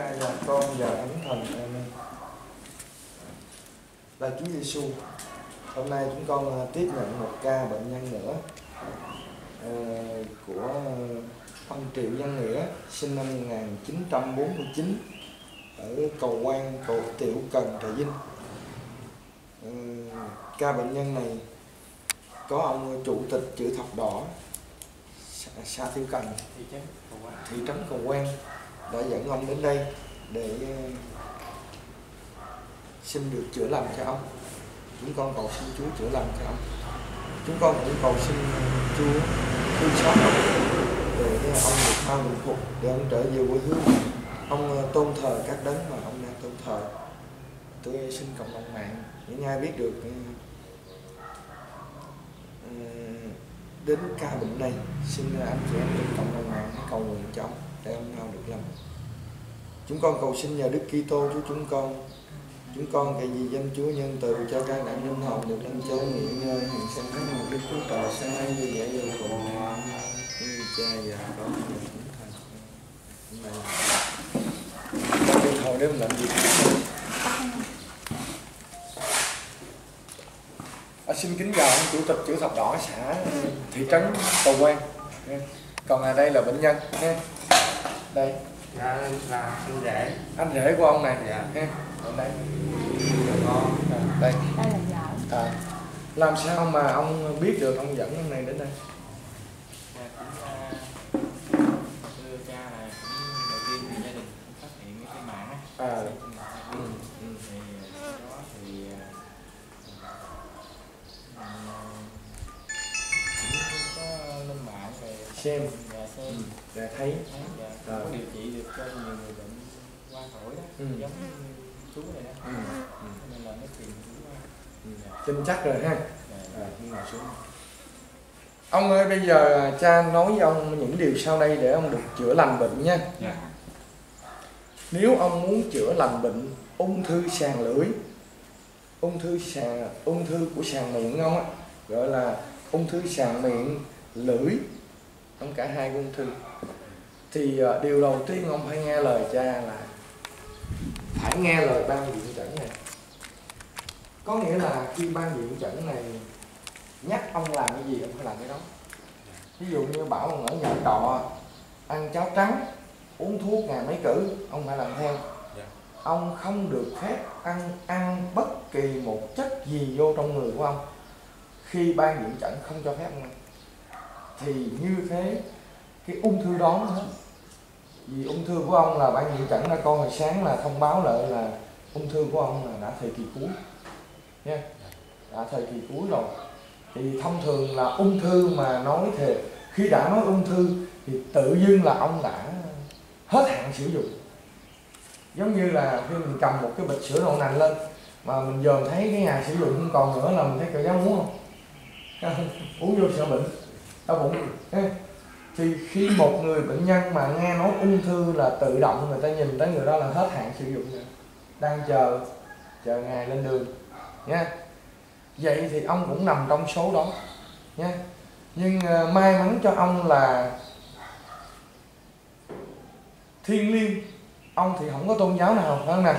Cha và Con và Thánh Thần. Amen. Lạy Chúa Giêsu, hôm nay chúng con tiếp nhận một ca bệnh nhân nữa của ông Triệu Văn Nghĩa, sinh năm 1949 ở Cầu Quan, cầu Tiểu Cần, Trà Vinh. Ca bệnh nhân này có ông Chủ tịch Chữ Thập Đỏ xã Tiểu Cần, thị trấn Cầu Quan đã dẫn ông đến đây để xin được chữa lành cho ông. Chúng con cầu xin Chúa chữa lành cho ông. Chúng con cũng cầu xin Chúa thương xót ông để ông được tha ngũ phục, để ông trở về quê hương. Ông tôn thờ các đấng mà ông đang tôn thờ. Tôi xin cộng đồng mạng những ai biết được đến ca bệnh này, xin anh chị em trên cộng đồng mạng hãy cầu nguyện cho ông để ông nào được lành. Chúng con cầu xin nhờ Đức Kitô Chúa chúng con cái gì danh Chúa nhân từ cho các nạn nhân hồn được lành chốn nghỉ ngơi hàng sanh thái một Đức Chúa Trời sáng nay vui vẻ vô cùng. Cha và Con và Thánh Thần. Con thờ đêm làm gì? Xin kính chào ông Chủ tịch Chữ Thập Đỏ xã thị trấn Cầu Quan. Còn là đây là bệnh nhân nha. Đây là anh rể. Anh rể của ông này. Dạ. Đây. Đây. Đây là vợ. À, làm sao mà ông biết được ông dẫn ông này đến đây? Xem dạ thấy dạ. Có điều trị được cho nhiều người bệnh qua khỏi đó, giống chú này đó, nên là nó truyền tin chắc rồi ha. Ông ơi, bây giờ cha nói với ông những điều sau đây để ông được chữa lành bệnh nha. Dạ. Nếu ông muốn chữa lành bệnh ung thư sàn lưỡi, ung thư của sàn miệng ông á, gọi là ung thư sàn miệng lưỡi, ông cả hai ung thư, thì điều đầu tiên ông phải nghe lời cha là phải nghe lời ban viện chẩn này. Có nghĩa là khi ban viện chẩn này nhắc ông làm cái gì ông phải làm cái đó. Ví dụ như bảo ông ở nhà trọ ăn cháo trắng, uống thuốc ngày mấy cử, ông phải làm theo. Ông không được phép ăn bất kỳ một chất gì vô trong người của ông khi ban viện chẩn không cho phép ông ăn. Thì như thế cái ung thư đó hết. Vì ung thư của ông là ban viện chẩn đã con hồi sáng là thông báo lại là ung thư của ông là đã thời kỳ cuối nha, đã thời kỳ cuối rồi. Thì thông thường là ung thư mà nói thiệt, khi đã nói ung thư thì tự dưng là ông đã hết hạn sử dụng. Giống như là khi mình cầm một cái bịch sữa đậu nành lên mà mình dòm thấy cái ngày sử dụng không còn nữa là mình thấy cậu giáo muốn không? Uống vô sợ bệnh đau bụng. Thì khi một người bệnh nhân mà nghe nói ung thư là tự động người ta nhìn tới người đó là hết hạn sử dụng rồi, đang chờ ngày lên đường nha. Vậy thì ông cũng nằm trong số đó nha. Nhưng may mắn cho ông là thiên liêng, ông thì không có tôn giáo nào phải không nè.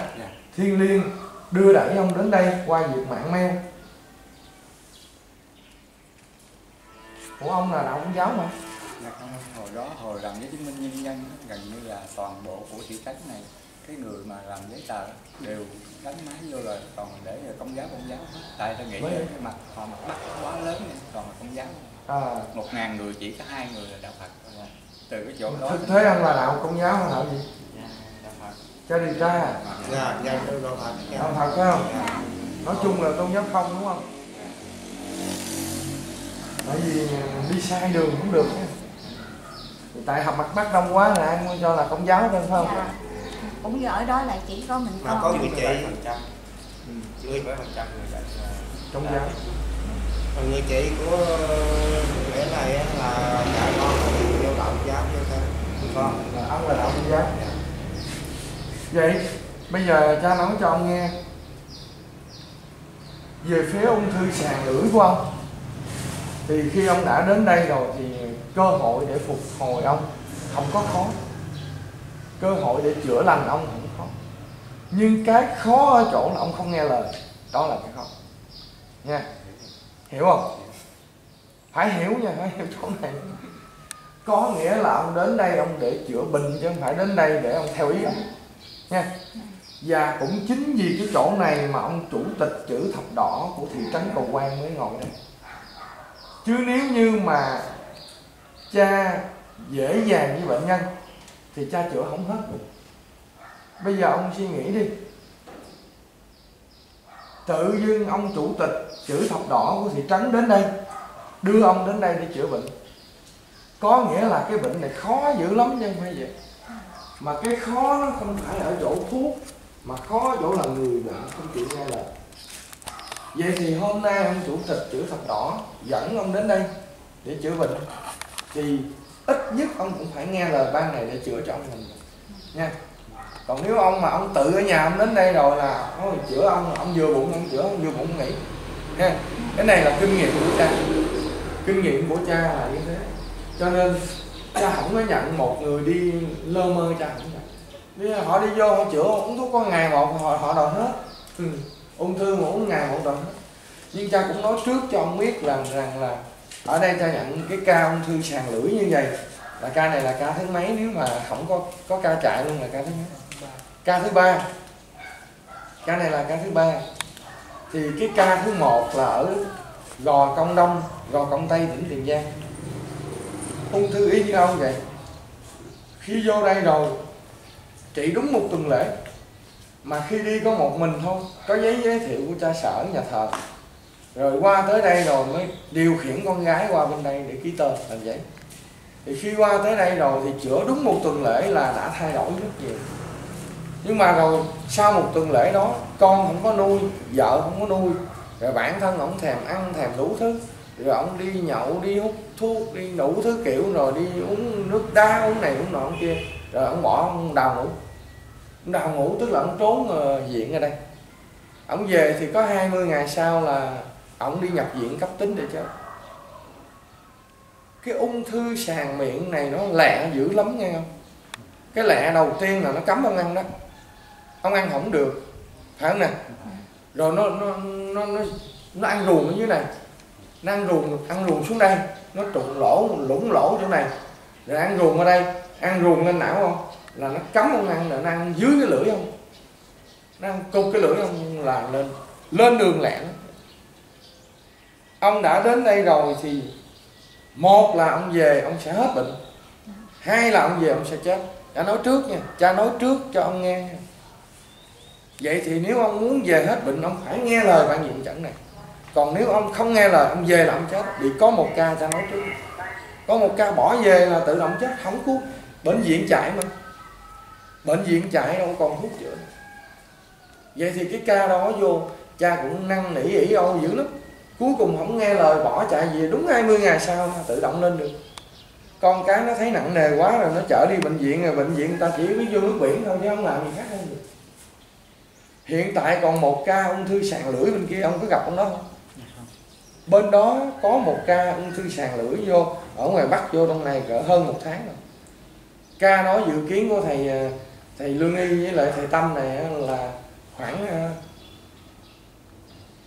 Thiên liêng đưa đẩy ông đến đây qua việc mạng mail của ông là đạo Công giáo mà. Hồi đó hồi làm giấy chứng minh nhân dân gần như là toàn bộ của thị trấn này, cái người mà làm giấy tờ đều đánh máy vô rồi, còn để là Công giáo hết. Tại tôi nghĩ cái mặt họ mặt Bắc quá lớn nên toàn là Công giáo. 1000 người chỉ có 2 người là đạo Phật. Từ cái chỗ đó. Thực thế ông là đạo Công giáo hay đạo gì? Dạ, đạo Phật. Cho điều tra. Dạ, đạo Phật. Đạo Phật phải không? Dạ. Nói chung là tôn giáo không đúng không? Bởi vì đi sai đường cũng được. Tại học mặt Bắc đông quá là ai cho là Công giáo phải không? Dạ. Cũng như ở đó là chỉ có mình con. Mà có người chị người phải 100% người dạy Công giáo. Còn người chị của lễ này là dạy con vô đạo Công giáo như thế. Con là ông là đạo Công giáo. Vậy bây giờ cha nói cho ông nghe về phía ung thư sàn lưỡi của ông. Thì khi ông đã đến đây rồi thì cơ hội để phục hồi ông không có khó. cơ hội để chữa lành ông cũng khó. Nhưng cái khó ở chỗ là ông không nghe lời. Đó là cái khó. Nha. Hiểu không? Phải hiểu nha, phải hiểu chỗ này. Có nghĩa là ông đến đây ông để chữa bệnh, chứ không phải đến đây để ông theo ý ông. Nha. Và cũng chính vì cái chỗ này mà ông chủ tịch Chữ Thập Đỏ của thị trấn Cầu Quan mới ngồi đây. Chứ nếu như mà cha dễ dàng với bệnh nhân thì cha chữa không hết được. Bây giờ ông suy nghĩ đi, tự dưng ông chủ tịch Chữ Thập Đỏ của thị trấn đến đây, đưa ông đến đây để chữa bệnh, có nghĩa là cái bệnh này khó dữ lắm chứ không phải vậy. Mà cái khó nó không phải ở chỗ thuốc, mà khó chỗ là người bệnh không chịu nghe lời. Vậy thì hôm nay ông chủ tịch Chữ Thập Đỏ dẫn ông đến đây để chữa bệnh, thì ít nhất ông cũng phải nghe lời ban này để chữa cho ông mình nha. Còn nếu ông mà ông tự ở nhà ông đến đây rồi là ôi, chữa ông vừa bụng ông chữa, ông vừa bụng nghỉ nha. Cái này là kinh nghiệm của cha. Kinh nghiệm của cha là như thế. Cho nên cha không có nhận một người đi lơ mơ, cha không nhận. Nếu họ đi vô họ chữa uống thuốc có ngày một họ đòi hết. Ung thư mà uống ngày một đòi hết. Nhưng cha cũng nói trước cho ông biết rằng là ở đây cha nhận cái ca ung thư sàn lưỡi như vậy là ca này là ca thứ mấy, nếu mà không có ca chạy luôn là ca thứ mấy? Ca thứ ba. Ca này là ca thứ ba. Thì cái ca thứ một là ở Gò Công Đông, Gò Công Tây, tỉnh Tiền Giang. Ung thư y như ông vậy. Khi vô đây rồi trị đúng một tuần lễ, mà khi đi có một mình thôi, có giấy giới thiệu của cha sở nhà thờ. Rồi qua tới đây rồi mới điều khiển con gái qua bên đây để ký tên làm giấy. Thì khi qua tới đây rồi thì chữa đúng một tuần lễ là đã thay đổi rất nhiều. Nhưng mà rồi sau một tuần lễ đó, con không có nuôi, vợ không có nuôi, rồi bản thân ổng thèm ăn thèm đủ thứ, rồi ổng đi nhậu, đi hút thuốc, đi đủ thứ kiểu, rồi đi uống nước đá, uống này uống nọ uống kia, rồi ổng bỏ ông đào ngủ. Ông đào ngủ tức là ổng trốn viện ở đây. Ổng về thì có 20 ngày sau là ổng đi nhập viện cấp tính để chết. Cái ung thư sàn miệng này nó lẹ dữ lắm nghe không? Cái lẹ đầu tiên là nó cấm ông ăn đó. Ông ăn không được, phải không nè? Rồi nó ăn ruồng ở dưới này, nó ăn ruồng xuống đây, nó trụng lỗ lũng lỗ chỗ này, rồi ăn ruồng ở đây, ăn ruồng lên não không là nó cấm ông ăn, là nó ăn dưới cái lưỡi không, nó ăn cục cái lưỡi không là lên đường lẹn. Ông đã đến đây rồi thì một là ông về ông sẽ hết bệnh, hai là ông về ông sẽ chết. Đã nói trước nha, cha nói trước cho ông nghe. Vậy thì nếu ông muốn về hết bệnh, ông phải nghe lời bạn diện chẩn này. Còn nếu ông không nghe lời, ông về là ông chết. Vì có một ca cha nói trước, có một ca bỏ về là tự động chết, không cứu. Bệnh viện chạy mà, bệnh viện chạy đâu còn thuốc chữa. Vậy thì cái ca đó vô, cha cũng năn nỉ ỉ âu dữ lắm. Cuối cùng không nghe lời, bỏ chạy về, đúng 20 ngày sau tự động lên được. Con cái nó thấy nặng nề quá rồi nó chở đi bệnh viện, rồi bệnh viện người ta chỉ biết vô nước biển thôi chứ không làm gì khác hơn được. Hiện tại còn một ca ung thư sàn lưỡi bên kia, ông có gặp ông đó không? Bên đó có một ca ung thư sàn lưỡi vô, ở ngoài Bắc vô trong này cỡ hơn một tháng rồi. Ca đó dự kiến của thầy Lương Y với lại thầy Tâm này là khoảng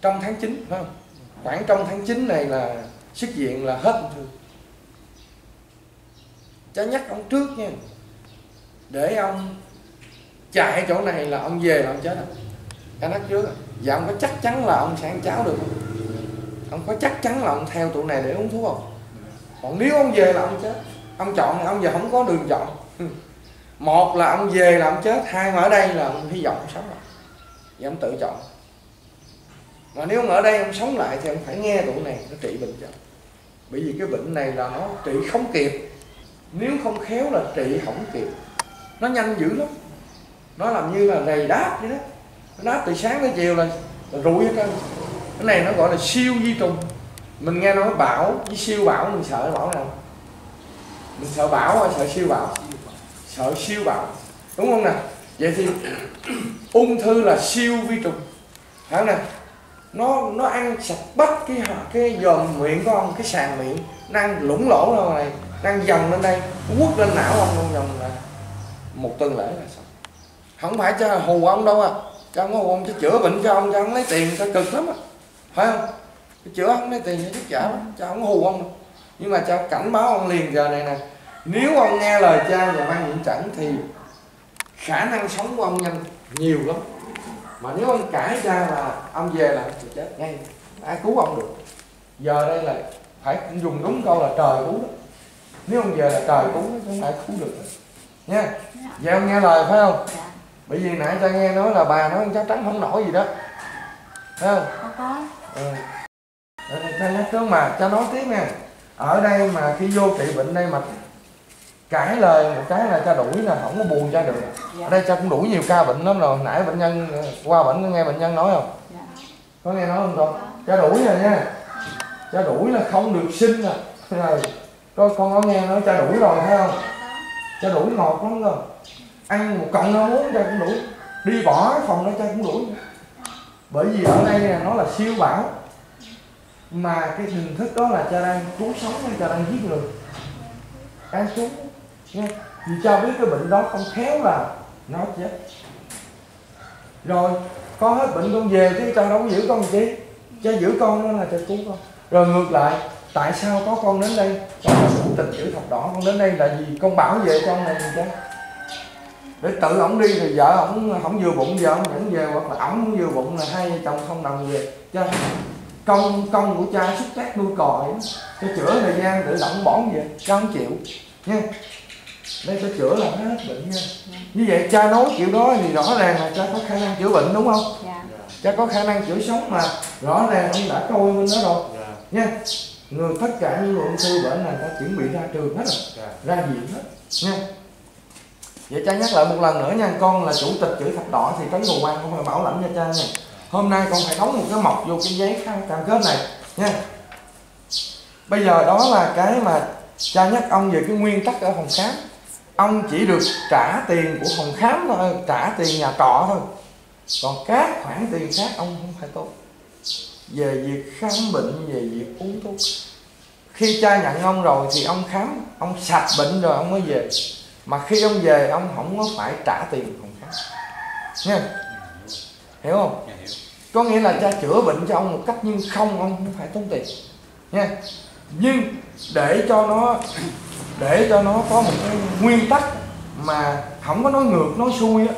trong tháng 9, phải không? Khoảng trong tháng 9 này là xuất viện là hết ung thư. Cha nhắc ông trước nha, để ông chạy chỗ này là ông về là ông chết. Cha nói trước. Và ông có chắc chắn là ông sẽ ăn cháo được không? Ông có chắc chắn là ông theo tụi này để uống thuốc không? Còn nếu ông về là ông chết. Ông chọn, ông giờ không có đường chọn. Một là ông về là ông chết, hai mà ở đây là ông hy vọng ông sống lại. Và ông tự chọn. Mà nếu ông ở đây ông sống lại thì ông phải nghe tụi này nó trị bệnh cho. Bởi vì cái bệnh này là nó trị không kịp. Nếu không khéo là trị không kịp. Nó nhanh dữ lắm. Nó làm như là đầy đáp vậy đó. Nó đáp từ sáng tới chiều là rụi hết trơn. Cái này nó gọi là siêu vi trùng. Mình nghe nói bão với siêu bão, mình sợ bão nào? Mình sợ bão hay sợ siêu bão? Sợ siêu bão. Đúng không nè? Vậy thì ung thư là siêu vi trùng. Phải không nè? Nó ăn sạch bắp cái dòm miệng của ông, cái sàn miệng. Nó ăn lũng lỗ đâu này, nó ăn dòng lên đây, quất lên não ông luôn dòng là một tuần lễ là xong. Không phải cho hù ông đâu à, cho ông hù ông chứ chữa bệnh cho ông, cho ông lấy tiền cho cực lắm à, phải không? Chữa ông lấy tiền cho chức giả lắm, cho ông hù ông. Nhưng mà cho cảnh báo ông liền giờ này nè, nếu ông nghe lời cha và ban những chẩn thì khả năng sống của ông nhanh nhiều lắm. Mà nếu ông cãi cha là ông về là ông chết ngay, ai cứu ông được. Giờ đây là phải dùng đúng câu là trời cứu đó. Nếu ông về là trời cứu nó không phải cứu được nha. Vậy ông nghe lời phải không? Dạ. Bởi vì nãy ta nghe nói là bà nói con cháu trắng không nổi gì đó, phải không? Không có. Ừ. Cha nhắc tới mà cha nói tiếp nha. Ở đây mà khi vô trị bệnh đây mà cãi lời một cái là cha đuổi, là không có buồn cha được. Dạ. Ở đây cha cũng đuổi nhiều ca bệnh lắm rồi. Nãy bệnh nhân qua bệnh có nghe bệnh nhân nói không? Dạ. Có nghe nói không con? Cha đuổi rồi nha. Cha đuổi là không được sinh rồi. Rồi. Con có nghe nói cha đuổi rồi phải không? Cha đuổi ngọt lắm rồi. Ăn một cọng nó muốn cha cũng đuổi. Đi bỏ phòng đó cha cũng đuổi. Bởi vì ở đây là nó là siêu bão. Mà cái hình thức đó là cha đang cứu sống hay cha đang giết người? Đang xuống nha. Vì cha biết cái bệnh đó không khéo là nó chết. Rồi con hết bệnh con về chứ cha đâu có giữ con gì. Cha giữ con đó là cha cứu con. Rồi ngược lại, tại sao có con đến đây? Con là chủ tịch Chữ Thập Đỏ, con đến đây là vì con bảo vệ con này cha. Để tự ổng đi thì vợ ổng không vừa bụng, vợ ổng vẫn về, hoặc là ổng vừa bụng là hai vợ chồng không đồng về cha. Công của cha xúc tác nuôi còi, cha chữa thời gian để lỏng bỏng về, cha không chịu nha. Đây cha chữa là hết bệnh nha. Như vậy cha nói kiểu đó thì rõ ràng là cha có khả năng chữa bệnh đúng không? Dạ. Cha có khả năng chữa sống mà rõ ràng ông đã coi bên đó rồi. Dạ. Nha. Người tất cả những người ung thư bệnh này ta chuẩn bị ra trường hết rồi, dạ, ra viện hết nha. Vậy cha nhắc lại một lần nữa nha, con là chủ tịch Chữ Thập Đỏ thì tránh Cầu Quan không phải bảo lãnh cho cha nha. Hôm nay con phải đóng một cái mộc vô cái giấy cam kết này nha. Bây giờ đó là cái mà cha nhắc ông về cái nguyên tắc ở phòng khám. Ông chỉ được trả tiền của phòng khám thôi, trả tiền nhà trọ thôi. Còn các khoản tiền khác ông không phải tốn. Về việc khám bệnh, về việc uống thuốc. Khi cha nhận ông rồi thì ông khám, ông sạch bệnh rồi ông mới về. Mà khi ông về ông không có phải trả tiền phòng khám nha. Hiểu không? Có nghĩa là cha chữa bệnh cho ông một cách nhưng không, ông không phải tốn tiền nha. Nhưng để cho nó có một cái nguyên tắc mà không có nói ngược nói xuôi á,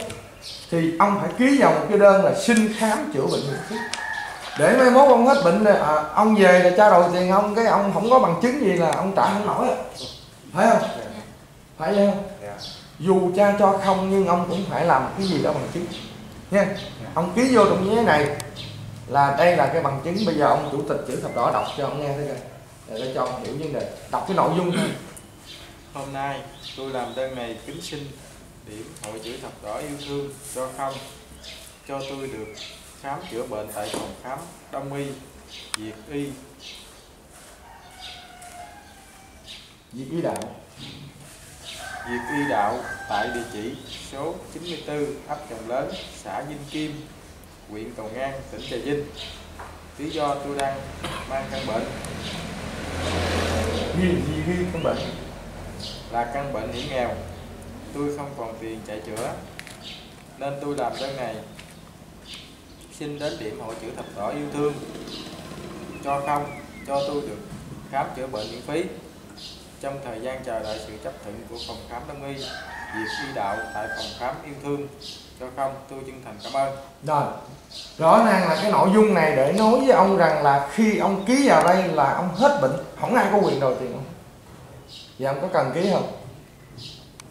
thì ông phải ký vào một cái đơn là xin khám chữa bệnh miễn phí. Để mai mốt ông hết bệnh rồi, ông về là cha đòi tiền ông, cái ông không có bằng chứng gì là ông trả không nổi, phải không? Phải vậy không? Dù cha cho không nhưng ông cũng phải làm cái gì đó bằng chứng nha. Ông ký vô trong giấy này là đây là cái bằng chứng. Bây giờ ông chủ tịch Chữ Thập Đỏ đọc cho ông nghe thế này để cho ông hiểu vấn đề. Đọc cái nội dung này. Hôm nay tôi làm đơn này kính xin điểm Hội Chữ Thập Đỏ yêu thương cho không cho tôi được khám chữa bệnh tại phòng khám Đông Y, Việt Y, Việt Y Đạo, Việt Y Đạo tại địa chỉ số 94 ấp Trồng Lớn, xã Vinh Kim, huyện Cầu Ngang, tỉnh Trà Vinh. Lý do tôi đang mang căn bệnh là căn bệnh hiểm nghèo, tôi không còn tiền chạy chữa nên tôi làm đơn này xin đến điểm Hội Chữ Thập Đỏ yêu thương cho không cho tôi được khám chữa bệnh miễn phí trong thời gian chờ đợi sự chấp thuận của phòng khám Đông Y, Việc Y Đạo tại phòng khám yêu thương cho không, tôi chân thành cảm ơn. Rồi, rõ ràng là cái nội dung này để nói với ông rằng là khi ông ký vào đây là ông hết bệnh, không ai có quyền đòi tiền ông. Vậy ông có cần ký không?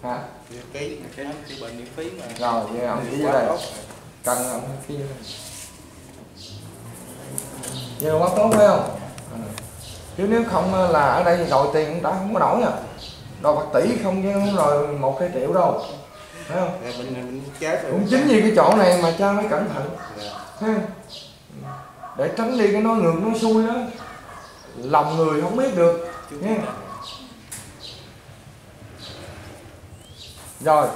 Hả? Ký khám chữa bệnh miễn phí mà. Rồi, vậy ông ký vào đây. Cần ông ký vô đây. Vậy là quá tốt phải không? Chứ nếu không là ở đây đòi tiền cũng đã không có nổi à. Đòi bạc tỷ không chứ không đòi 1-2 triệu đâu. Thấy không? Dạ, mình chết rồi. Cũng chính vì cái chỗ này mà cha mới cẩn thận. Dạ. Để tránh đi cái nói ngược nói xuôi đó. Lòng người không biết được. Nha. Rồi.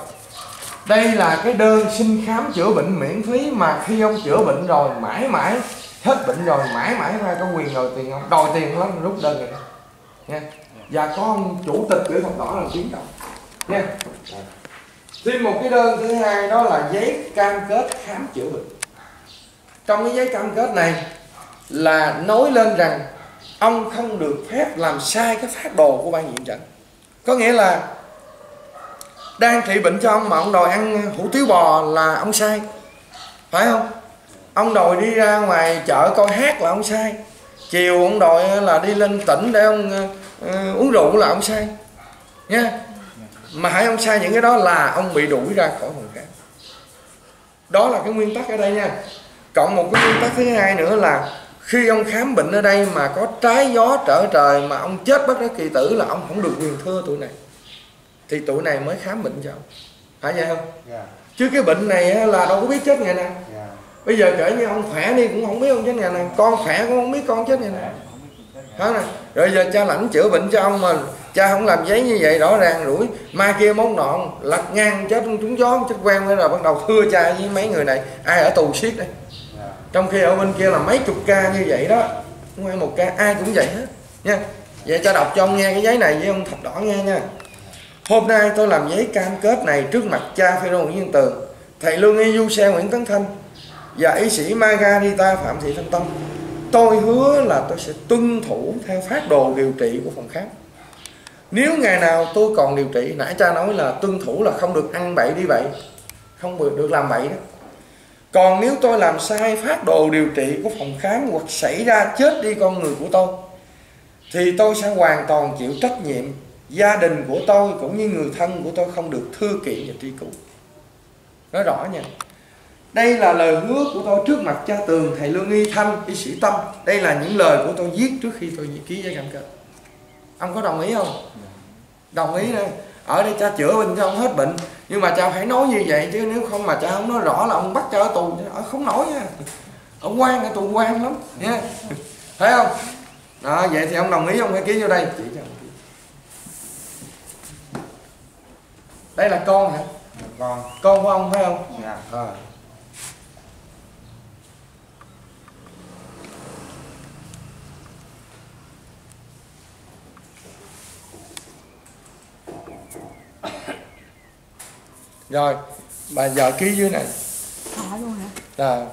Đây là cái đơn xin khám chữa bệnh miễn phí mà khi ông chữa bệnh rồi mãi mãi hết bệnh rồi mãi mãi ra có quyền đòi tiền không? Đòi tiền lắm rút đơn rồi nha. Và có ông chủ tịch Chữ Thập Đỏ là chiến đấu nha. Thêm một cái đơn thứ hai đó là giấy cam kết khám chữa bệnh. Trong cái giấy cam kết này là nói lên rằng ông không được phép làm sai cái phác đồ của ban diện trận. Có nghĩa là đang trị bệnh cho ông mà ông đòi ăn hủ tiếu bò là ông sai, phải không? Ông đòi đi ra ngoài chợ coi hát là ông sai. Chiều ông đòi là đi lên tỉnh để ông uống rượu là ông sai nha. Mà hãy ông sai những cái đó là ông bị đuổi ra khỏi phòng khám. Đó là cái nguyên tắc ở đây nha. Cộng một cái nguyên tắc thứ hai nữa là khi ông khám bệnh ở đây mà có trái gió trở trời mà ông chết bất đắc kỳ tử là ông không được quyền thưa tụi này. Thì tụi này mới khám bệnh cho ông, phải vậy không? Chứ cái bệnh này là đâu có biết chết ngày nào. Bây giờ kể như ông khỏe đi cũng không biết ông chết ngày nào, con khỏe cũng không biết con chết ngày nào. Đó nè. Rồi giờ cha lãnh chữa bệnh cho ông mà cha không làm giấy như vậy rõ ràng rủi, mai kia món nọn lật ngang chết trúng gió chết quen nữa, rồi bắt đầu thưa cha với mấy người này ai ở tù siết đây. Trong khi ở bên kia là mấy chục ca như vậy đó, không ai một ca, ai cũng vậy hết nha. Vậy cha đọc cho ông nghe cái giấy này với ông Thập Đỏ nghe nha. Hôm nay tôi làm giấy cam kết này trước mặt cha Phêrô Nguyễn Văn Tường, thầy Lương Y Du Xe Nguyễn Tấn Thanh và y sĩ Maga Nita Phạm Thị Thanh Tâm. Tôi hứa là tôi sẽ tuân thủ theo phác đồ điều trị của phòng khám. Nếu ngày nào tôi còn điều trị, nãy cha nói là tuân thủ là không được ăn bậy đi bậy, không được làm bậy đó. Còn nếu tôi làm sai phác đồ điều trị của phòng khám hoặc xảy ra chết đi con người của tôi, thì tôi sẽ hoàn toàn chịu trách nhiệm. Gia đình của tôi cũng như người thân của tôi không được thư kiện và truy cứu. Nói rõ nha. Đây là lời hứa của tôi trước mặt cha Tường, thầy Lương Y Thanh, y sĩ Tâm. Đây là những lời của tôi viết trước khi tôi ký giấy cam kết. Ông có đồng ý không? Đồng ý nè. Ở đây cha chữa bệnh cho ông hết bệnh, nhưng mà cha phải nói như vậy, chứ nếu không mà cha không nói rõ là ông bắt cha ở tù. Không nói nha. Ở quan, ở tù quan lắm nha. Thấy không? Đó, vậy thì ông đồng ý ông phải ký vô đây. Đây là con hả? Con của ông phải không? Dạ. Rồi, bà vợ ký dưới này. Thả luôn hả? Dạ.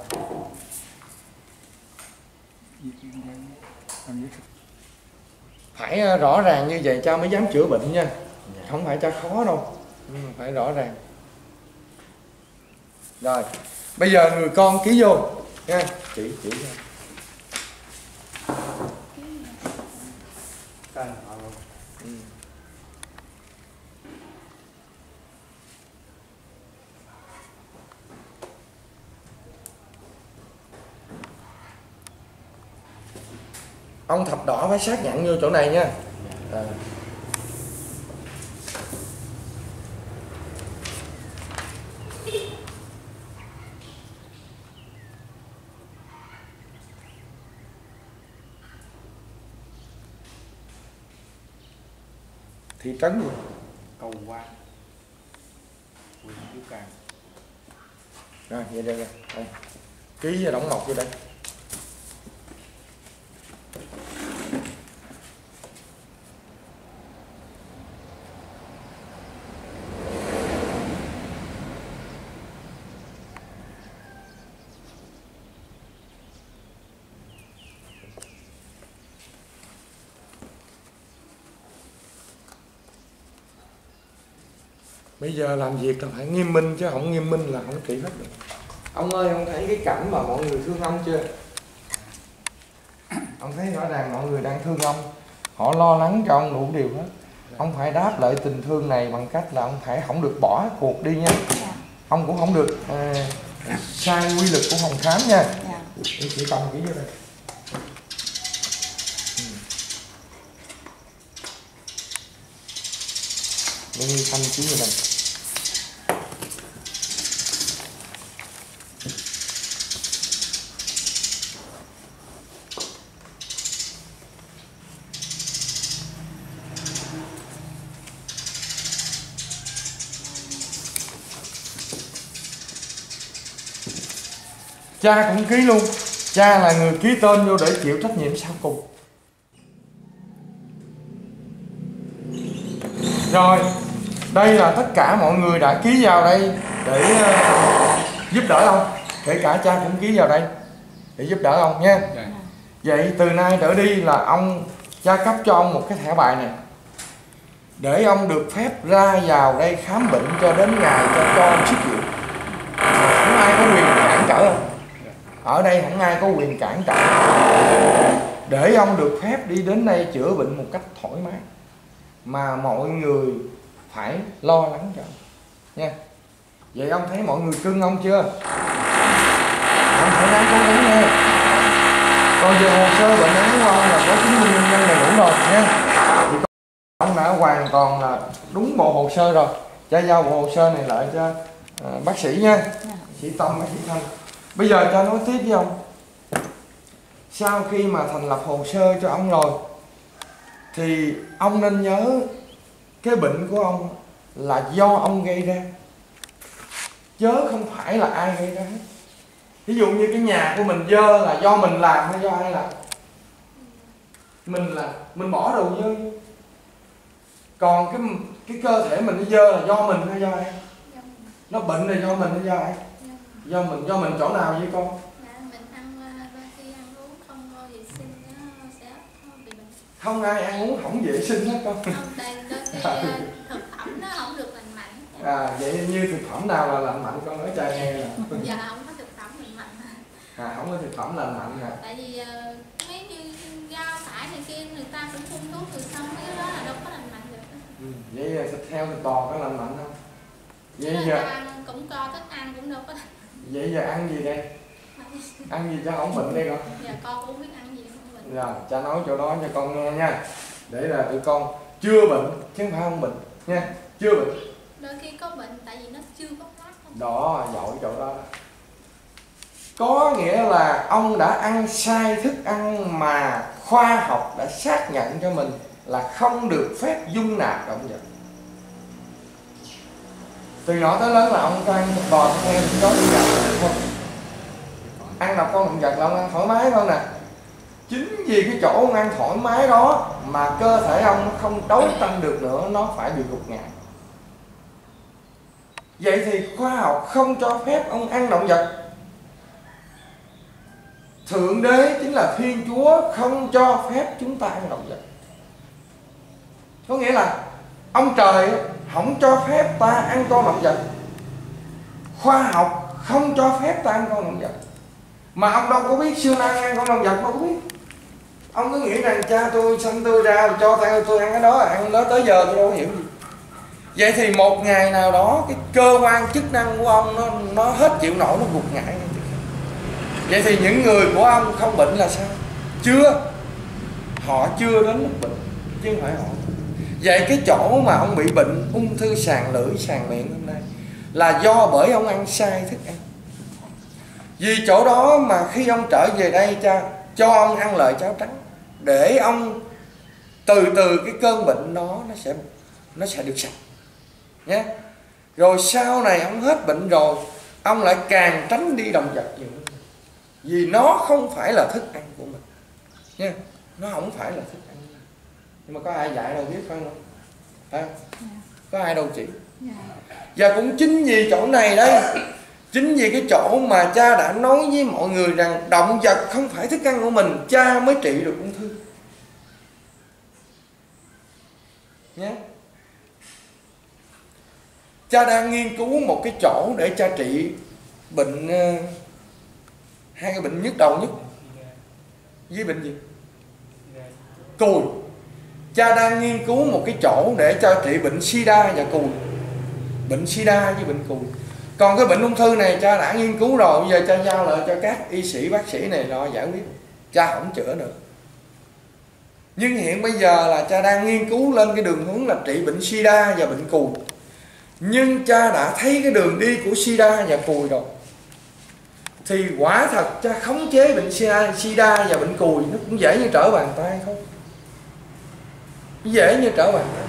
Phải rõ ràng như vậy cha mới dám chữa bệnh nha. Không phải cha khó đâu. Phải rõ ràng. Rồi, bây giờ người con ký vô nha. Chỉ ra. Tên họ luôn. Ông Thập Đỏ phải xác nhận vô chỗ này nha. Thị trấn rồi. Cầu Quan. Huyện Tiểu Cần. Rồi, vậy đây rồi. Ký và đóng mộc vô đây. Bây giờ làm việc là phải nghiêm minh, chứ không nghiêm minh là không trị hết được. Ông ơi, ông thấy cái cảnh mà mọi người thương ông chưa? Ông thấy rõ ràng mọi người đang thương ông, họ lo lắng cho ông đủ điều hết. Ông phải đáp lại tình thương này bằng cách là ông phải không được bỏ cuộc đi nha. Ông cũng không được sai quy luật của phòng khám nha. Chỉ cầm kỹ vô đây. Lương Y Thanh ký vô đây. Cha cũng ký luôn. Cha là người ký tên vô để chịu trách nhiệm sau cùng. Rồi Đây là tất cả mọi người đã ký vào đây để giúp đỡ ông. Kể cả cha cũng ký vào đây để giúp đỡ ông nha. Vậy từ nay trở đi là ông, cha cấp cho ông một cái thẻ bài này để ông được phép ra vào đây khám bệnh cho đến ngày cho con xuất viện. Không ai có quyền cản trở ông. Ở đây không ai có quyền cản trở. Để ông được phép đi đến đây chữa bệnh một cách thoải mái mà mọi người phải lo lắng cho ông nha. Vậy ông thấy mọi người cưng ông chưa? Ông phải đáng cố gắng nha. Còn về hồ sơ bệnh án của ông là có chứng minh nhân dân đầy đủ rồi nha. Thì ông đã hoàn toàn là đúng bộ hồ sơ rồi. Cha giao bộ hồ sơ này lại cho bác sĩ nha. Chị Tâm, bác sĩ Thanh. Bây giờ cha nói tiếp với ông. Sau khi mà thành lập hồ sơ cho ông rồi thì ông nên nhớ cái bệnh của ông là do ông gây ra, chớ không phải là ai gây ra. Ví dụ như cái nhà của mình dơ là do mình làm hay do ai làm? Mình làm, mình bỏ đồ dơ. Còn cái cơ thể mình dơ là do mình hay do ai? Nó bệnh là do mình hay do ai? Do mình. Do mình chỗ nào vậy con? Không ai ăn uống không vệ sinh hết con. Không, cái thực phẩm nó không được lành mạnh. À, vậy như thực phẩm nào là lành mạnh con nói cho nghe nè. Dạ không có thực phẩm lành mạnh. À, không có thực phẩm lành mạnh nè. Tại vì mấy như rau cải này kia người ta cũng phun thuốc từ sông, cái đó là đâu có lành mạnh được. Ừ, vậy là thịt heo thịt bò có lành mạnh không? Vậy giờ ăn cũng co thức ăn cũng đâu có. Vậy giờ ăn gì đây? Ăn gì cho không bệnh đây con? Dạ con cũng biết ăn. Rồi, cha nói chỗ đó cho con nghe nha. Để là tụi con chưa bệnh chứ không phải không bệnh nha. Chưa bệnh. Đôi khi có bệnh tại vì nó chưa có phát. Đó, giỏi chỗ đó. Có nghĩa là ông đã ăn sai thức ăn mà khoa học đã xác nhận cho mình là không được phép dung nạp động vật. Từ nhỏ tới lớn là ông có ăn bò thêm có động vật không? Ăn đọc con động vật là ông ăn thoải mái không nè. Chính vì cái chỗ ông ăn thoải mái đó mà cơ thể ông không đấu tranh được nữa, nó phải bị gục ngã. Vậy thì khoa học không cho phép ông ăn động vật. Thượng đế chính là Thiên Chúa không cho phép chúng ta ăn động vật. Có nghĩa là ông trời không cho phép ta ăn con động vật. Khoa học không cho phép ta ăn con động vật. Mà ông đâu có biết siêu năng ăn con động vật, đâu có biết. Ông cứ nghĩ rằng cha tôi sanh tôi ra cho tôi ăn cái đó, ăn đó tới giờ tôi đâu hiểu gì. Vậy thì một ngày nào đó cái cơ quan chức năng của ông nó hết chịu nổi, nó gục ngã. Vậy thì những người của ông không bệnh là sao? Chưa. Họ chưa đến mức bệnh chứ không phải họ. Vậy cái chỗ mà ông bị bệnh ung thư sàn lưỡi sàn miệng hôm nay là do bởi ông ăn sai thức ăn. Vì chỗ đó mà khi ông trở về đây cha cho ông ăn lợi cháo trắng để ông từ từ cái cơn bệnh đó nó sẽ được sạch nhé. Rồi sau này ông hết bệnh rồi ông lại càng tránh đi động vật nhiều hơn, vì nó không phải là thức ăn của mình nha, nó không phải là thức ăn. Nhưng mà có ai dạy đâu biết phải không? Phải không? Có ai đâu chỉ. Và cũng chính vì chỗ này đây. Chính vì cái chỗ mà cha đã nói với mọi người rằng động vật không phải thức ăn của mình, cha mới trị được ung thư nhé. Cha đang nghiên cứu một cái chỗ để cha trị bệnh, hai cái bệnh nhức đầu nhất với bệnh gì? Cùi. Cha đang nghiên cứu một cái chỗ để cha trị bệnh SIDA và cùi. Bệnh SIDA với bệnh cùi. Còn cái bệnh ung thư này cha đã nghiên cứu rồi, bây giờ cha giao lại cho các y sĩ bác sĩ này lo giải quyết, cha không chữa được. Nhưng hiện bây giờ là cha đang nghiên cứu lên cái đường hướng là trị bệnh SIDA và bệnh cùi. Nhưng cha đã thấy cái đường đi của SIDA và cùi rồi thì quả thật cha khống chế bệnh SIDA và bệnh cùi nó cũng dễ như trở bàn tay không? Dễ như trở bàn tay.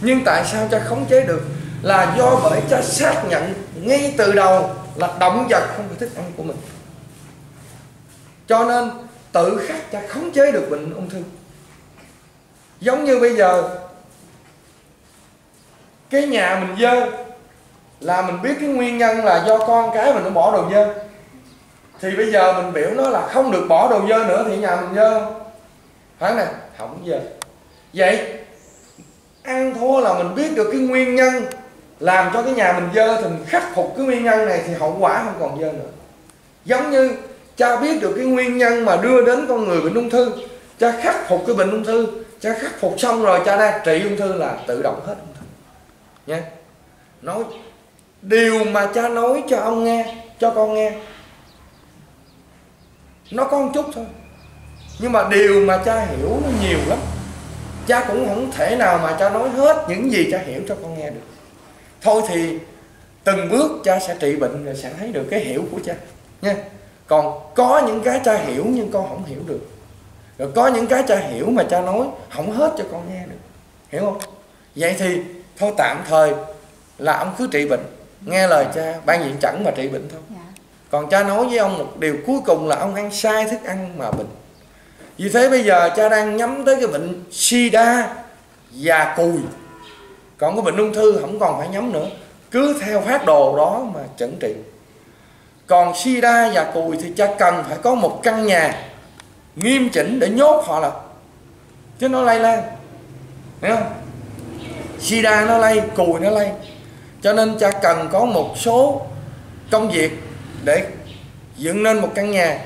Nhưng tại sao cha khống chế được? Là do bởi cha xác nhận ngay từ đầu là động vật không phải thức ăn của mình. Cho nên tự khắc cha khống chế được bệnh ung thư. Giống như bây giờ Cái nhà mình dơ là mình biết cái nguyên nhân là do con cái mình nó bỏ đồ dơ. Thì bây giờ mình biểu nó là không được bỏ đồ dơ nữa thì nhà mình dơ không? Phải nè, không dơ. Vậy ăn thua là mình biết được cái nguyên nhân làm cho cái nhà mình dơ, thì mình khắc phục cái nguyên nhân này thì hậu quả không còn dơ nữa. Giống như cha biết được cái nguyên nhân mà đưa đến con người bệnh ung thư, cha khắc phục cái bệnh ung thư, cha khắc phục xong rồi cha đang trị ung thư là tự động hết ung thư nha. Nói điều mà cha nói cho ông nghe, cho con nghe, nó có một chút thôi, nhưng mà điều mà cha hiểu nó nhiều lắm. Cha cũng không thể nào mà cha nói hết những gì cha hiểu cho con nghe được. Thôi thì từng bước cha sẽ trị bệnh rồi sẽ thấy được cái hiểu của cha nha. Còn có những cái cha hiểu nhưng con không hiểu được, rồi có những cái cha hiểu mà cha nói không hết cho con nghe được, hiểu không? Vậy thì thôi tạm thời là ông cứ trị bệnh, nghe lời cha ban diện chẩn mà trị bệnh thôi. Còn cha nói với ông một điều cuối cùng là ông ăn sai thức ăn mà bệnh. Vì thế bây giờ cha đang nhắm tới cái bệnh SIDA, già cùi. Còn cái bệnh ung thư không còn phải nhắm nữa, cứ theo phát đồ đó mà chẩn trị. Còn SIDA, già cùi thì cha cần phải có một căn nhà nghiêm chỉnh để nhốt họ lại, chứ nó lây lan, hiểu không? SIDA nó lây, cùi nó lây. Cho nên cha cần có một số công việc để dựng nên một căn nhà,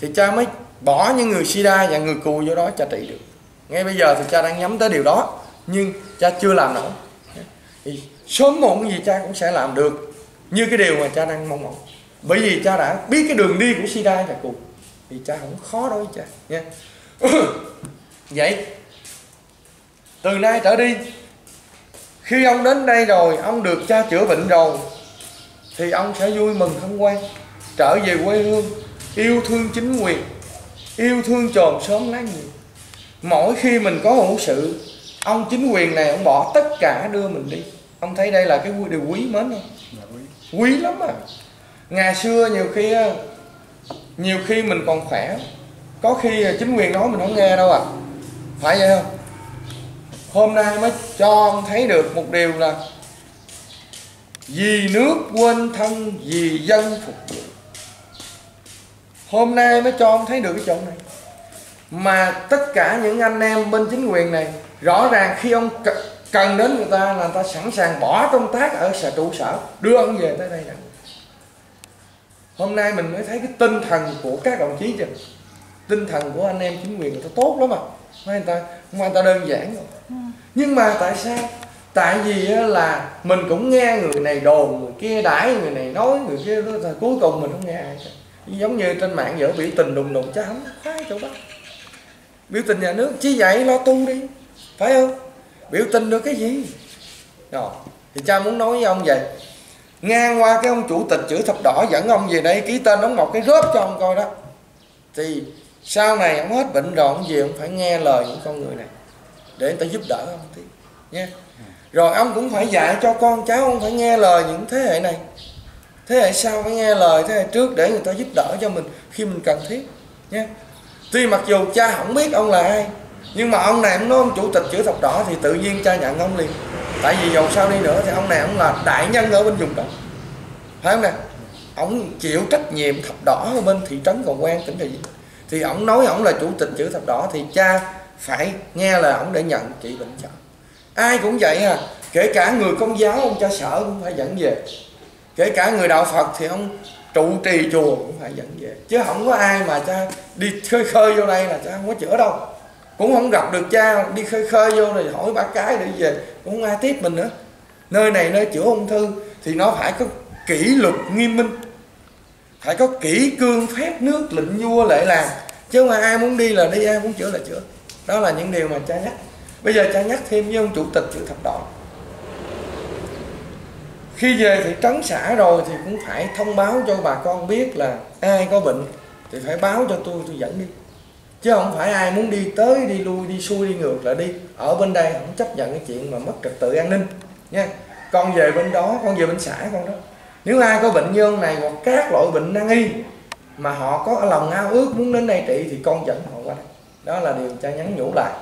thì cha mới bỏ những người SIDA và người cùi vô đó cha trị được. Ngay bây giờ thì cha đang nhắm tới điều đó, nhưng cha chưa làm nổi. Thì sớm muộn gì cha cũng sẽ làm được như cái điều mà cha đang mong mỏi, bởi vì cha đã biết cái đường đi của SIDA và cùi, thì cha không khó đối với cha nha. Vậy từ nay trở đi, khi ông đến đây rồi, ông được cha chữa bệnh rồi, thì ông sẽ vui mừng hân hoan trở về quê hương, yêu thương chính quyền, yêu thương chòm xóm láng giềng. Mỗi khi mình có hữu sự, ông chính quyền này ông bỏ tất cả đưa mình đi. Ông thấy đây là cái điều quý mến không? Quý lắm à. Ngày xưa nhiều khi mình còn khỏe, có khi chính quyền nói mình không nghe đâu à, phải vậy không? Hôm nay mới cho ông thấy được một điều là vì nước quên thân, vì dân phục vụ. Hôm nay mới cho ông thấy được cái chỗ này. Mà tất cả những anh em bên chính quyền này, rõ ràng khi ông cần đến người ta là người ta sẵn sàng bỏ công tác ở sở trụ sở, đưa ông về tới đây nè. Hôm nay mình mới thấy cái tinh thần của các đồng chí chứ. Tinh thần của anh em chính quyền người ta tốt lắm à. Người ta đơn giản rồi. Nhưng mà tại sao? Tại vì là mình cũng nghe người này đồn, người kia đãi, người này nói, người kia đó, cuối cùng mình không nghe ai cả. Giống như trên mạng dở biểu tình đùng đùng, chứ không khoái chỗ đó. Biểu tình nhà nước chứ vậy, lo tu đi, phải không? Biểu tình được cái gì? Rồi, thì cha muốn nói với ông vậy. Ngang qua cái ông chủ tịch Chữ Thập Đỏ dẫn ông về đây ký tên đóng một cái góp cho ông coi đó. Thì sau này ông hết bệnh rồi, ông gì ông phải nghe lời những con người này để người ta giúp đỡ ông tí nha. Rồi ông cũng phải dạy cho con cháu ông phải nghe lời những thế hệ này, thế hệ sau phải nghe lời thế hệ trước để người ta giúp đỡ cho mình khi mình cần thiết nha. Tuy mặc dù cha không biết ông là ai, nhưng mà ông này ông nói ông chủ tịch Chữ Thập Đỏ thì tự nhiên cha nhận ông liền. Tại vì dầu sao đi nữa thì ông này ông là đại nhân ở bên vùng đó, phải không nè? Ông chịu trách nhiệm thập đỏ ở bên thị trấn Cầu Quan, tỉnh Trà Vinh. Thì ông nói ông là chủ tịch Chữ Thập Đỏ thì cha phải nghe lời ông để nhận trị bệnh cho. Ai cũng vậy à, kể cả người Công giáo ông cha sợ cũng phải dẫn về, kể cả người đạo Phật thì ông trụ trì chùa cũng phải dẫn về. Chứ không có ai mà cha đi khơi vô đây là cha không có chữa đâu. Cũng không gặp được cha đi khơi vô này hỏi ba cái để về, cũng không ai tiếp mình nữa. Nơi này nơi chữa ung thư thì nó phải có kỷ luật nghiêm minh, phải có kỷ cương phép nước, lệnh vua lệ làng. Chứ mà ai muốn đi là đi, ai muốn chữa là chữa. Đó là những điều mà cha nhắc. Bây giờ cha nhắc thêm với ông chủ tịch Chữ Thập Đỏ. Khi về thị trấn xã rồi thì cũng phải thông báo cho bà con biết là ai có bệnh thì phải báo cho tôi dẫn đi. Chứ không phải ai muốn đi tới, đi lui, đi xuôi, đi ngược là đi. Ở bên đây không chấp nhận cái chuyện mà mất trật tự an ninh nha. Con về bên đó, con về bên xã con đó. Nếu ai có bệnh nhân này hoặc các loại bệnh nan y mà họ có lòng ao ước muốn đến đây trị thì con dẫn họ qua đây. Đó là điều cha nhắn nhủ lại.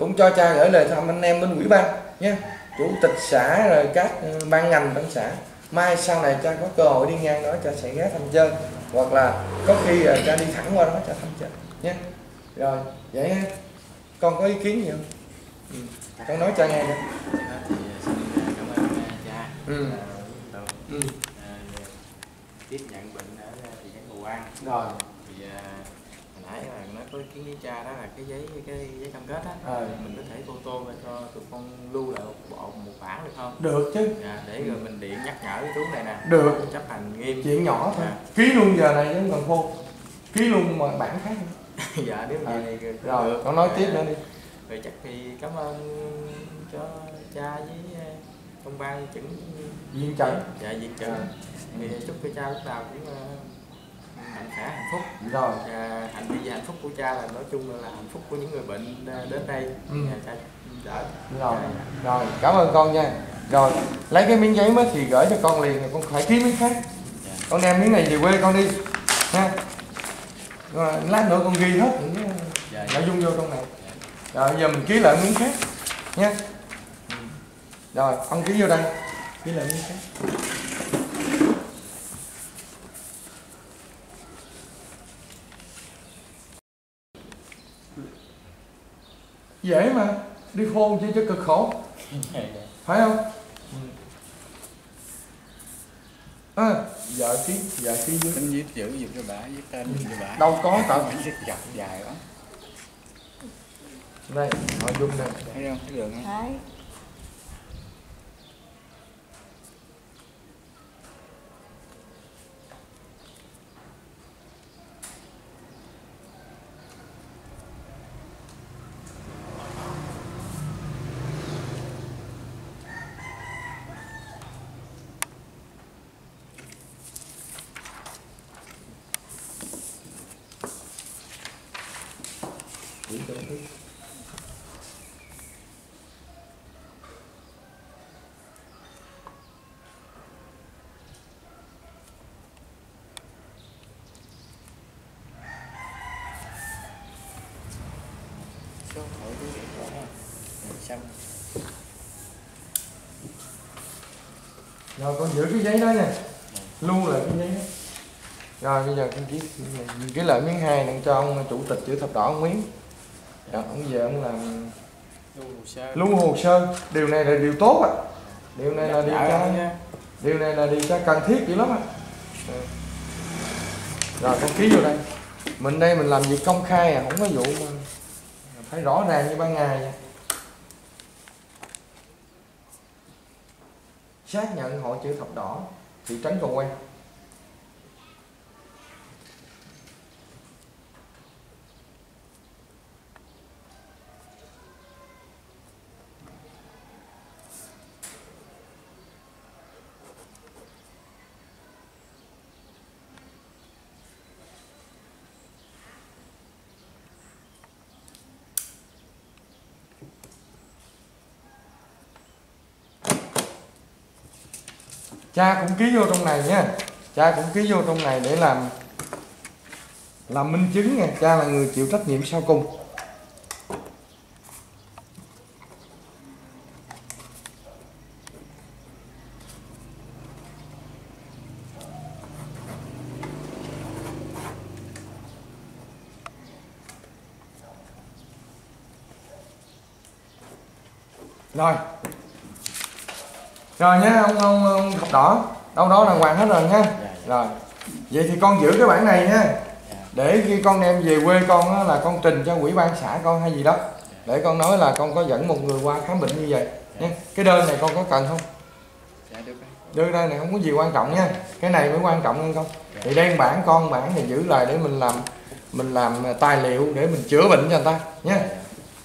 Cũng cho cha gửi lời thăm anh em bên ủy ban nha. chủ tịch xã rồi các ban ngành trong xã, mai sau này cha có cơ hội đi ngang đó cha sẽ ghé thăm chơi, hoặc là có khi là cha đi thẳng qua đó cha thăm chơi nhé. Rồi vậy ha, con có ý kiến gì không? Con nói cha nghe nha. Cảm ơn cha. Tiếp nhận bệnh ở thị trấn Cầu Quan. Rồi. Nãy là nó có ý kiến với cha đó là cái giấy cam kết á, mình có thể photo và cho tụi con lưu lại một bản được không? Được chứ. À, để rồi mình điện nhắc nhở cái chú này nè. Được. Chấp hành nghiêm. Chuyện nhỏ thôi. À. Ký luôn giờ này chứ còn khô. Ký luôn mà bản khác. Dạ nếu vậy thì rồi được. Con nói tiếp nữa đi. Rồi chắc thì cảm ơn cho cha với công ban chỉnh Viên Trần. Dạ Viên Trần. Thì chúc cho cha lúc nào cũng mạnh khỏe, hạnh phúc. Rồi hành vi và hạnh phúc của cha là nói chung là hạnh phúc của những người bệnh đến đây. Cha đỡ. Rồi. Rồi cảm ơn con nha. Rồi lấy cái miếng giấy mới thì gửi cho con liền, con phải ký miếng khác. Dạ. Con đem miếng này về quê con đi ha. Rồi lát nữa con ghi hết những nội dung vô trong này. Rồi giờ mình ký lại miếng khác nha. Rồi ông ký vô đây, ký lại miếng khác. Dễ mà, đi phô chi cho cực khổ. Phải không? À, vợ ký với anh viết chữ giùm cho bà, viết tên giùm cho bà. Đâu có tao viết chặt dài quá. Đây, nội dung đây. Thấy không? Thấy được không? Thấy. Rồi con giữ cái giấy đó nha, lưu lại cái giấy đó. Rồi bây giờ con ký cái lợi miếng 2 này cho ông chủ tịch Chữ Thập Đỏ ông Miếng. Rồi ông về ông làm lưu hồ sơ. Điều này là điều tốt ạ. Điều này là điều cần thiết dữ lắm ạ. Rồi con ký vô đây. Mình đây mình làm việc công khai à, không có vụ mà phải rõ ràng như ban ngày vậy. Xác nhận Hội Chữ Thập Đỏ thị trấn Cầu Quan. Cha cũng ký vô trong này nha. Cha cũng ký vô trong này để làm minh chứng nha. Cha là người chịu trách nhiệm sau cùng. Rồi. Rồi nhé ông Thập Đỏ, đâu đó là hoàn hết rồi nha. Rồi vậy thì con giữ cái bản này nha, để khi con đem về quê con á, là con trình cho ủy ban xã con hay gì đó, để con nói là con có dẫn một người qua khám bệnh như vậy nha. Cái đơn này con có cần không? Đơn đây này không có gì quan trọng nha, cái này mới quan trọng hơn con. Thì đem bản con, bản này giữ lại để mình làm tài liệu để mình chữa bệnh cho người ta nha.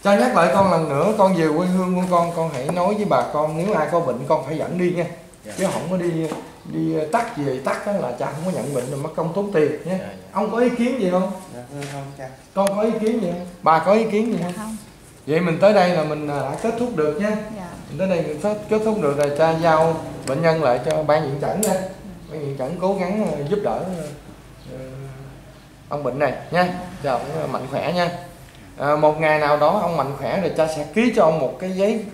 Cha nhắc lại con lần nữa, con về quê hương của con hãy nói với bà con, nếu ai có bệnh con phải dẫn đi nha. Chứ không có đi tắt về tắt đó là cha không có nhận bệnh rồi mất công tốn tiền nha. Ông có ý kiến gì không? Không cha. Con có ý kiến gì không? Bà có ý kiến gì không? Không. Vậy mình tới đây là mình đã kết thúc được nha. Mình tới đây mình kết thúc được rồi, cha giao bệnh nhân lại cho ban diện chẩn nha. Ban diện chẩn cố gắng giúp đỡ ông bệnh này nha, cho ông mạnh khỏe nha. Một ngày nào đó ông mạnh khỏe rồi cha sẽ ký cho ông một cái giấy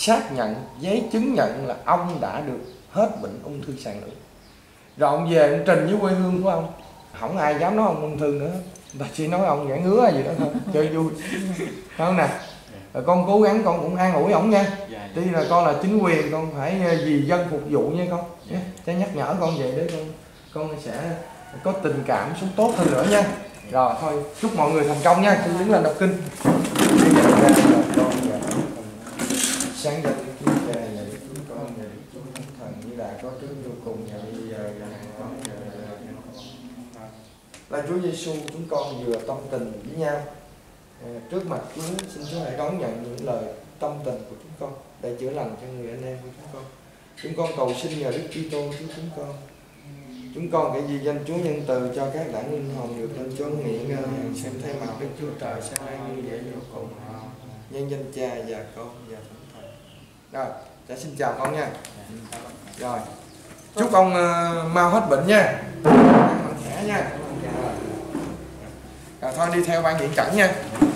xác nhận, giấy chứng nhận là ông đã được hết bệnh ung thư sàng lưỡi. Rồi ông về ông trình với quê hương của ông, không ai dám nói ông ung thư nữa, ta chỉ nói ông ngã ngứa hay gì đó thôi, chơi vui, phải không nè? Rồi con cố gắng, con cũng an ủi ổng nha, tuy là con là chính quyền, con phải vì dân phục vụ nha con, cha nhắc nhở con vậy để con sẽ có tình cảm sống tốt hơn nữa nha. Rồi thôi, chúc mọi người thành công nha, con đứng lên đọc kinh. Sáng dậy chúng cha dạy chúng con dạy chúng thần như là có trước vô cùng và bây giờ là con là Chúa Giêsu, chúng con vừa tâm tình với nhau. Trước mặt Chúa, xin Chúa hãy đón nhận những lời tâm tình của chúng con để chữa lành cho người anh em của chúng con. Chúng con cầu xin nhờ Đức Kitô Chúa chúng con. Chúng con cái gì danh Chúa nhân từ cho các đảng linh hồn được lên chốn nguyện xem thay mặt Đức Chúa Trời sáng nay như vậy vô cùng họ. Nhân danh Cha và Con và Thánh Thần. Rồi, cha xin chào con nha. Rồi, chúc con mau hết bệnh nha. Khỏe nha. Rồi thôi đi theo ban diện cảnh nha.